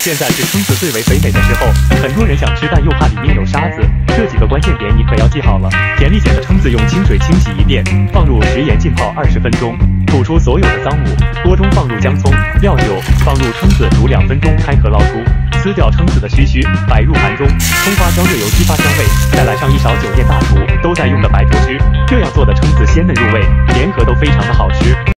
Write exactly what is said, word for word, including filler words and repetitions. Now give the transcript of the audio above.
现在是亲子最为肥美的时候，很多人想吃但又怕里面有沙子，这几个关键点你可要记好了。甜丽姐的蛏子用清水清洗一遍，放入食盐浸泡二十分钟，吐出所有的脏物。锅中放入姜葱、料酒，放入蛏子煮两分钟开壳捞出，撕掉蛏子的须须，摆入盘中。葱花浇热油激发香味，再来上一勺酒店大厨都在用的白葡汁，这样做的蛏子鲜嫩入味，连壳都非常的好吃。